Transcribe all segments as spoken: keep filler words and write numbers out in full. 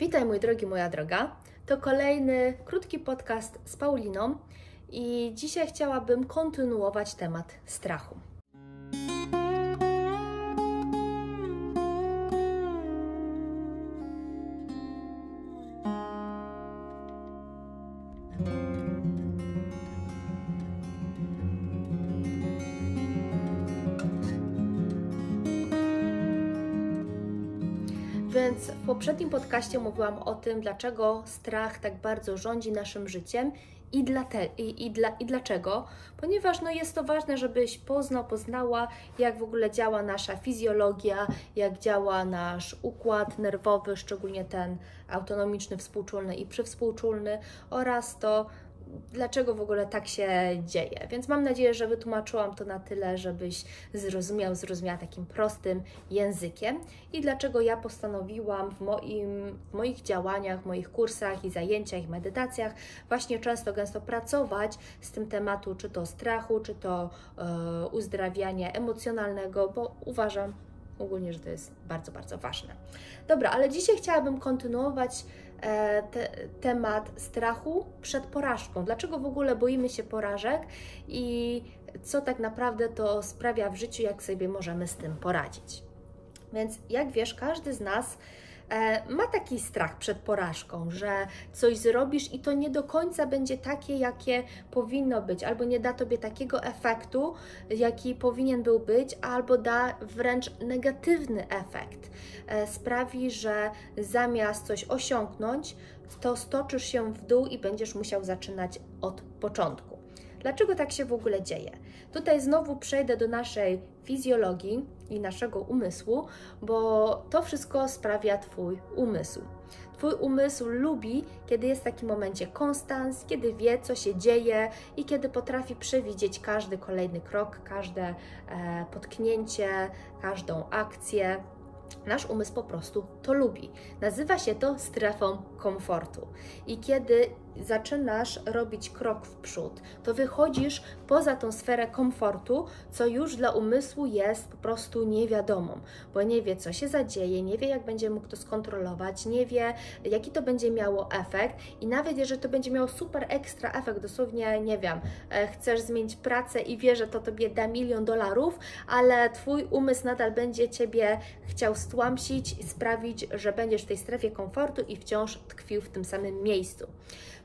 Witaj mój drogi, moja droga. To kolejny krótki podcast z Pauliną i dzisiaj chciałabym kontynuować temat strachu. Więc w poprzednim podcaście mówiłam o tym, dlaczego strach tak bardzo rządzi naszym życiem i, dla te, i, i, dla, i dlaczego, ponieważ no, jest to ważne, żebyś poznał, poznała, jak w ogóle działa nasza fizjologia, jak działa nasz układ nerwowy, szczególnie ten autonomiczny, współczulny i przywspółczulny oraz to, dlaczego w ogóle tak się dzieje. Więc mam nadzieję, że wytłumaczyłam to na tyle, żebyś zrozumiał, zrozumiała takim prostym językiem i dlaczego ja postanowiłam w, moim, w moich działaniach, w moich kursach i zajęciach i medytacjach właśnie często, gęsto pracować z tym tematu, czy to strachu, czy to e, uzdrawiania emocjonalnego, bo uważam ogólnie, że to jest bardzo, bardzo ważne. Dobra, ale dzisiaj chciałabym kontynuować e, te, temat strachu przed porażką. Dlaczego w ogóle boimy się porażek i co tak naprawdę to sprawia w życiu, jak sobie możemy z tym poradzić. Więc jak wiesz, każdy z nas e, ma taki strach przed porażką, że coś zrobisz i to nie do końca będzie takie, jakie powinno być, albo nie da Tobie takiego efektu, jaki powinien był być, albo da wręcz negatywny efekt. E, sprawi, że zamiast coś osiągnąć, to stoczysz się w dół i będziesz musiał zaczynać od początku. Dlaczego tak się w ogóle dzieje? Tutaj znowu przejdę do naszej fizjologii i naszego umysłu, bo to wszystko sprawia Twój umysł. Twój umysł lubi, kiedy jest w takim momencie konstans, kiedy wie, co się dzieje i kiedy potrafi przewidzieć każdy kolejny krok, każde e, potknięcie, każdą akcję. Nasz umysł po prostu to lubi. Nazywa się to strefą komfortu. I kiedy zaczynasz robić krok w przód, to wychodzisz poza tą sferę komfortu, co już dla umysłu jest po prostu niewiadomą, bo nie wie, co się zadzieje, nie wie, jak będzie mógł to skontrolować, nie wie, jaki to będzie miało efekt i nawet jeżeli to będzie miało super ekstra efekt, dosłownie, nie wiem, chcesz zmienić pracę i wie, że to Tobie da milion dolarów, ale Twój umysł nadal będzie Ciebie chciał stłamsić i sprawić, że będziesz w tej strefie komfortu i wciąż tkwił w tym samym miejscu.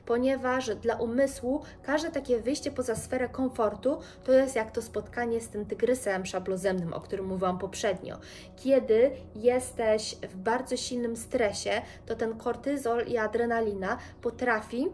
Ponieważ dla umysłu każde takie wyjście poza sferę komfortu to jest jak to spotkanie z tym tygrysem szablozemnym, o którym mówiłam poprzednio. Kiedy jesteś w bardzo silnym stresie, to ten kortyzol i adrenalina potrafi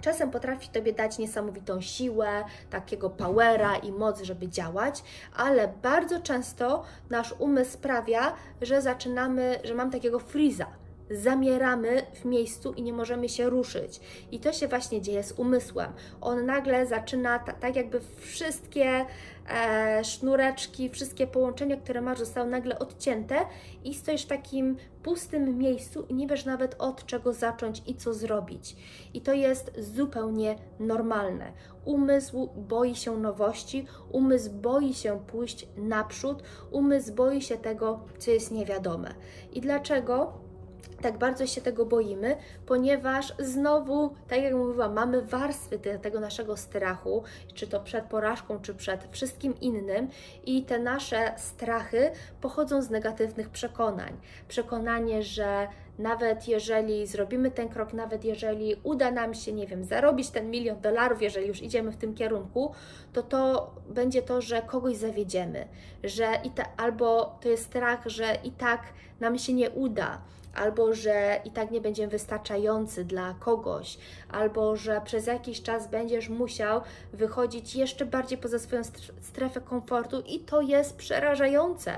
Czasem potrafi Tobie dać niesamowitą siłę, takiego powera i moc, żeby działać, ale bardzo często nasz umysł sprawia, że zaczynamy, że mam takiego freeza. Zamieramy w miejscu i nie możemy się ruszyć. I to się właśnie dzieje z umysłem. On nagle zaczyna, ta, tak jakby wszystkie e, sznureczki, wszystkie połączenia, które masz, zostały nagle odcięte i stoisz w takim pustym miejscu i nie wiesz nawet od czego zacząć i co zrobić. I to jest zupełnie normalne. Umysł boi się nowości, umysł boi się pójść naprzód, umysł boi się tego, co jest niewiadome. I dlaczego tak bardzo się tego boimy, ponieważ znowu, tak jak mówiłam, mamy warstwy te, tego naszego strachu, czy to przed porażką, czy przed wszystkim innym i te nasze strachy pochodzą z negatywnych przekonań. Przekonanie, że nawet jeżeli zrobimy ten krok, nawet jeżeli uda nam się, nie wiem, zarobić ten milion dolarów, jeżeli już idziemy w tym kierunku, to to będzie to, że kogoś zawiedziemy, że i ta, albo to jest strach, że i tak nam się nie uda, albo że i tak nie będziemy wystarczający dla kogoś, albo że przez jakiś czas będziesz musiał wychodzić jeszcze bardziej poza swoją strefę komfortu i to jest przerażające,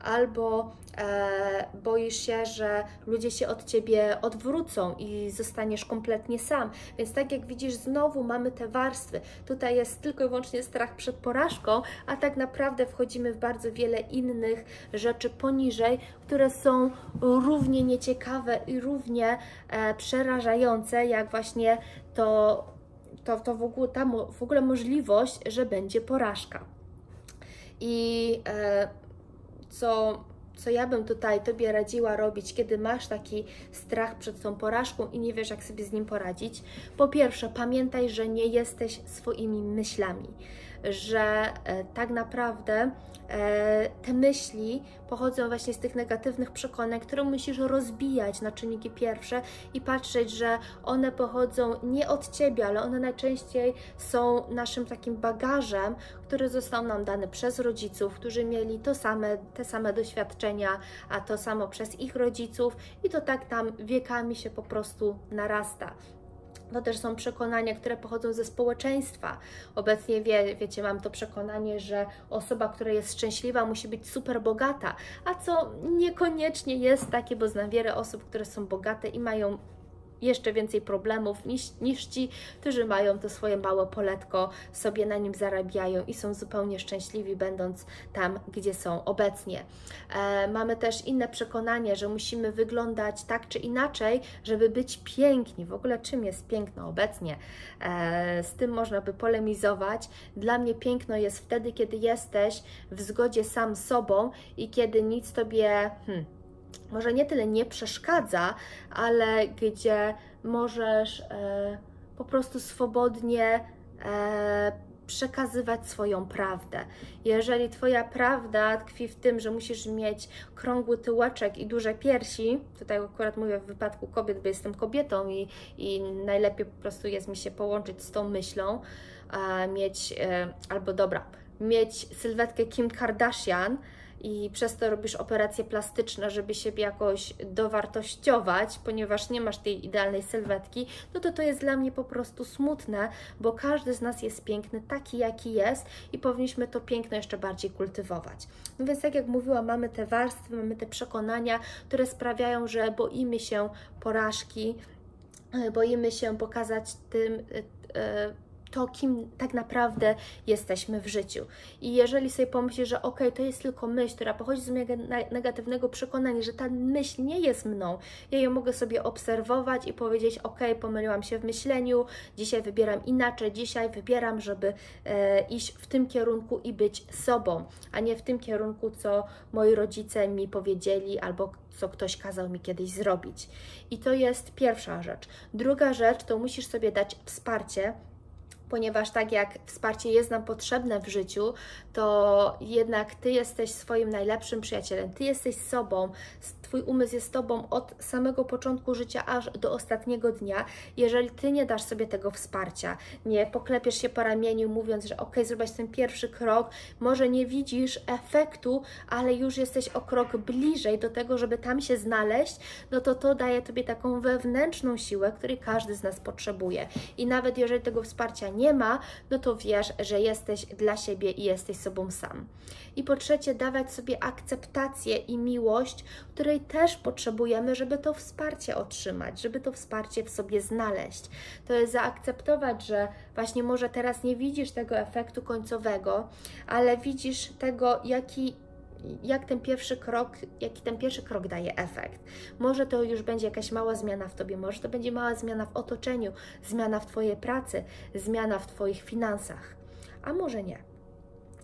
albo e, boisz się, że ludzie się od Ciebie odwrócą i zostaniesz kompletnie sam, więc tak jak widzisz, znowu mamy te warstwy, tutaj jest tylko i wyłącznie strach przed porażką, a tak naprawdę wchodzimy w bardzo wiele innych rzeczy poniżej, które są równie nie ciekawe i równie e, przerażające, jak właśnie to, to, to w ogóle, ta mo, w ogóle możliwość, że będzie porażka. I e, co, co ja bym tutaj Tobie radziła robić, kiedy masz taki strach przed tą porażką i nie wiesz, jak sobie z nim poradzić. Po pierwsze, pamiętaj, że nie jesteś swoimi myślami, że e, tak naprawdę e, te myśli pochodzą właśnie z tych negatywnych przekonań, które musisz rozbijać na czynniki pierwsze i patrzeć, że one pochodzą nie od Ciebie, ale one najczęściej są naszym takim bagażem, który został nam dany przez rodziców, którzy mieli to same, te same doświadczenia, a to samo przez ich rodziców i to tak tam wiekami się po prostu narasta. To też są przekonania, które pochodzą ze społeczeństwa. Obecnie, wie, wiecie, mam to przekonanie, że osoba, która jest szczęśliwa, musi być super bogata, a co niekoniecznie jest takie, bo znam wiele osób, które są bogate i mają jeszcze więcej problemów niż, niż ci, którzy mają to swoje małe poletko, sobie na nim zarabiają i są zupełnie szczęśliwi, będąc tam, gdzie są obecnie. E, mamy też inne przekonanie, że musimy wyglądać tak czy inaczej, żeby być piękni. W ogóle czym jest piękno obecnie? E, z tym można by polemizować. Dla mnie piękno jest wtedy, kiedy jesteś w zgodzie sam z sobą i kiedy nic Tobie... Hmm, może nie tyle nie przeszkadza, ale gdzie możesz e, po prostu swobodnie e, przekazywać swoją prawdę. Jeżeli Twoja prawda tkwi w tym, że musisz mieć krągły tyłeczek i duże piersi, tutaj akurat mówię w wypadku kobiet, bo jestem kobietą i, i najlepiej po prostu jest mi się połączyć z tą myślą, e, mieć, e, albo dobra, mieć sylwetkę Kim Kardashian, i przez to robisz operacje plastyczne, żeby siebie jakoś dowartościować, ponieważ nie masz tej idealnej sylwetki, no to to jest dla mnie po prostu smutne, bo każdy z nas jest piękny taki, jaki jest i powinniśmy to piękno jeszcze bardziej kultywować. No więc tak jak mówiłam, mamy te warstwy, mamy te przekonania, które sprawiają, że boimy się porażki, boimy się pokazać tym... Yy, yy, to, kim tak naprawdę jesteśmy w życiu. I jeżeli sobie pomyślisz, że okej, to jest tylko myśl, która pochodzi z mojego negatywnego przekonania, że ta myśl nie jest mną, ja ją mogę sobie obserwować i powiedzieć, okej, pomyliłam się w myśleniu, dzisiaj wybieram inaczej, dzisiaj wybieram, żeby e, iść w tym kierunku i być sobą, a nie w tym kierunku, co moi rodzice mi powiedzieli albo co ktoś kazał mi kiedyś zrobić. I to jest pierwsza rzecz. Druga rzecz, to musisz sobie dać wsparcie, ponieważ tak jak wsparcie jest nam potrzebne w życiu, to jednak Ty jesteś swoim najlepszym przyjacielem, Ty jesteś sobą, Twój umysł jest Tobą od samego początku życia aż do ostatniego dnia. Jeżeli Ty nie dasz sobie tego wsparcia, nie poklepiesz się po ramieniu mówiąc, że okej, zrobiłaś ten pierwszy krok, może nie widzisz efektu, ale już jesteś o krok bliżej do tego, żeby tam się znaleźć, no to to daje Tobie taką wewnętrzną siłę, której każdy z nas potrzebuje. I nawet jeżeli tego wsparcia nie nie ma, no to wiesz, że jesteś dla siebie i jesteś sobą sam. I po trzecie, dawać sobie akceptację i miłość, której też potrzebujemy, żeby to wsparcie otrzymać, żeby to wsparcie w sobie znaleźć. To jest zaakceptować, że właśnie może teraz nie widzisz tego efektu końcowego, ale widzisz tego, jaki jak ten pierwszy krok, jaki ten pierwszy krok daje efekt. Może to już będzie jakaś mała zmiana w Tobie, może to będzie mała zmiana w otoczeniu, zmiana w Twojej pracy, zmiana w Twoich finansach, a może nie.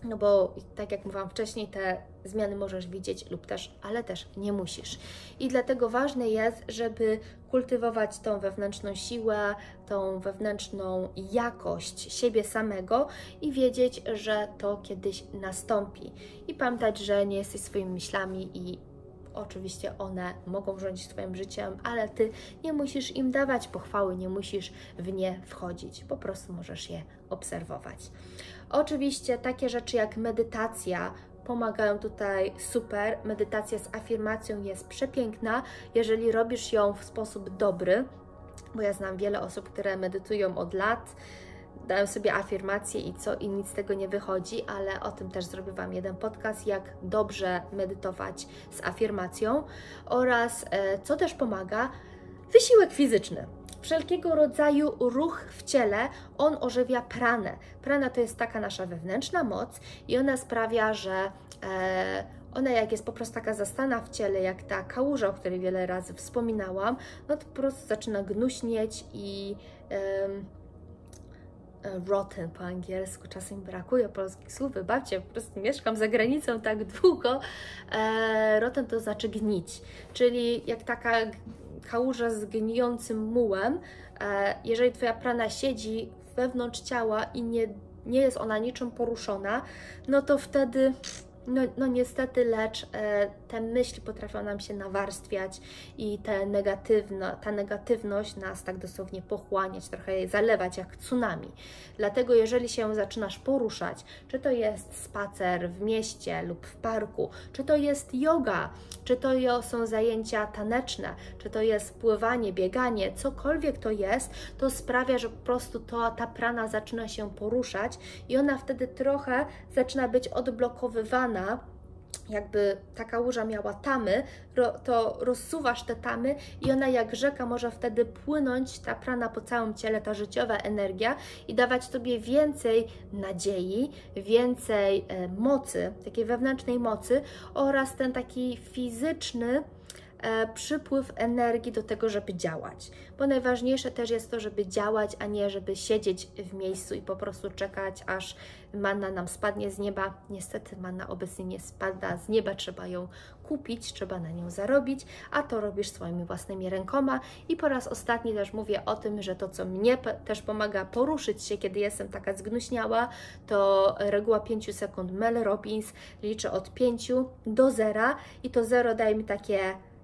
No bo tak jak mówiłam wcześniej, te zmiany możesz widzieć lub też, ale też nie musisz. I dlatego ważne jest, żeby kultywować tą wewnętrzną siłę, tą wewnętrzną jakość siebie samego i wiedzieć, że to kiedyś nastąpi. I pamiętać, że nie jesteś swoimi myślami i oczywiście one mogą rządzić Twoim życiem, ale Ty nie musisz im dawać pochwały, nie musisz w nie wchodzić, po prostu możesz je obserwować. Oczywiście takie rzeczy jak medytacja pomagają tutaj super. Medytacja z afirmacją jest przepiękna, jeżeli robisz ją w sposób dobry, bo ja znam wiele osób, które medytują od lat, dają sobie afirmacje i co, i nic z tego nie wychodzi, ale o tym też zrobię Wam jeden podcast, jak dobrze medytować z afirmacją oraz, co też pomaga, wysiłek fizyczny. Wszelkiego rodzaju ruch w ciele, on ożywia pranę. Prana to jest taka nasza wewnętrzna moc i ona sprawia, że e, ona jak jest po prostu taka zastana w ciele, jak ta kałuża, o której wiele razy wspominałam, no to po prostu zaczyna gnuśnieć i... E, rotten po angielsku, czasem brakuje polskich słów, wybaczcie, po prostu mieszkam za granicą tak długo, e, rotten to znaczy gnić, czyli jak taka kałuża z gnijącym mułem, e, jeżeli Twoja prana siedzi wewnątrz ciała i nie, nie jest ona niczym poruszona, no to wtedy... No, no niestety, lecz e, te myśli potrafią nam się nawarstwiać i te negatywno, ta negatywność nas tak dosłownie pochłaniać, trochę jej zalewać jak tsunami. Dlatego jeżeli się zaczynasz poruszać, czy to jest spacer w mieście lub w parku, czy to jest yoga, czy to są zajęcia taneczne, czy to jest pływanie, bieganie, cokolwiek to jest, to sprawia, że po prostu to, ta prana zaczyna się poruszać i ona wtedy trochę zaczyna być odblokowywana. Jakby taka łuża miała tamy, to rozsuwasz te tamy i ona jak rzeka może wtedy płynąć, ta prana po całym ciele, ta życiowa energia i dawać Tobie więcej nadziei, więcej mocy, takiej wewnętrznej mocy oraz ten taki fizyczny E, przypływ energii do tego, żeby działać. Bo najważniejsze też jest to, żeby działać, a nie żeby siedzieć w miejscu i po prostu czekać, aż manna nam spadnie z nieba. Niestety manna obecnie nie spada z nieba, trzeba ją kupić, trzeba na nią zarobić, a to robisz swoimi własnymi rękoma. I po raz ostatni też mówię o tym, że to, co mnie też pomaga poruszyć się, kiedy jestem taka zgnuśniała, to reguła pięć sekund Mel Robbins, liczę od pięć do zera i to zero daje mi takie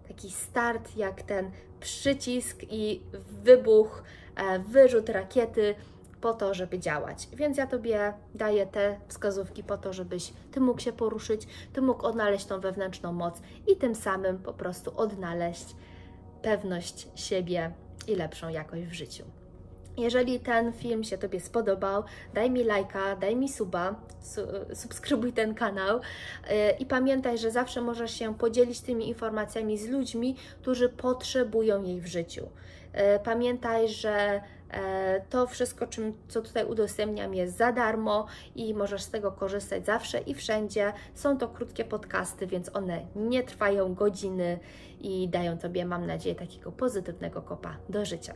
taki start, jak ten przycisk i wybuch, e, wyrzut rakiety po to, żeby działać. Więc ja Tobie daję te wskazówki po to, żebyś Ty mógł się poruszyć, Ty mógł odnaleźć tą wewnętrzną moc i tym samym po prostu odnaleźć pewność siebie i lepszą jakość w życiu. Jeżeli ten film się Tobie spodobał, daj mi lajka, daj mi suba, su subskrybuj ten kanał yy, i pamiętaj, że zawsze możesz się podzielić tymi informacjami z ludźmi, którzy potrzebują jej w życiu. Yy, pamiętaj, że yy, to wszystko, czym, co tutaj udostępniam, jest za darmo i możesz z tego korzystać zawsze i wszędzie. Są to krótkie podcasty, więc one nie trwają godziny i dają Tobie, mam nadzieję, takiego pozytywnego kopa do życia.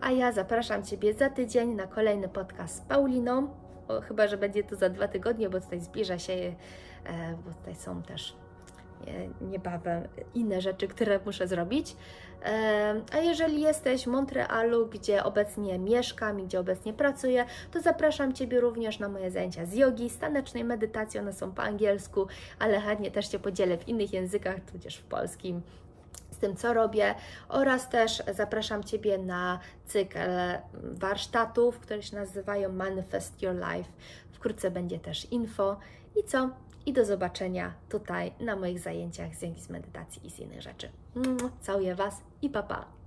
A ja zapraszam Ciebie za tydzień na kolejny podcast z Pauliną, o, chyba że będzie to za dwa tygodnie, bo tutaj zbliża się, e, bo tutaj są też e, niebawem inne rzeczy, które muszę zrobić. E, a jeżeli jesteś w Montrealu, gdzie obecnie mieszkam i gdzie obecnie pracuję, to zapraszam Ciebie również na moje zajęcia z jogi, z tanecznej medytacji, one są po angielsku, ale chętnie też się podzielę w innych językach, tudzież w polskim, z tym, co robię, oraz też zapraszam Ciebie na cykl warsztatów, które się nazywają Manifest Your Life. Wkrótce będzie też info. I co? I do zobaczenia tutaj na moich zajęciach z jogi, z medytacji i z innych rzeczy. Całuję Was i pa pa!